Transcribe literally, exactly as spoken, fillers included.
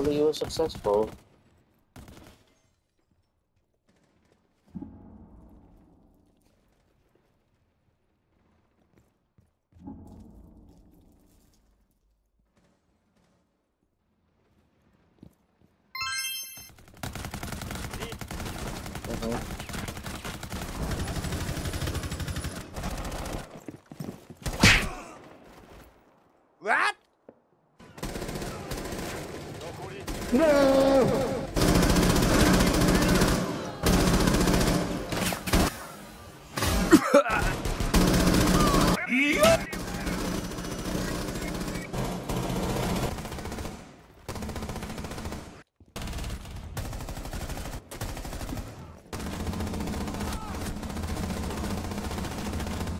Hopefully you were successful. What? No!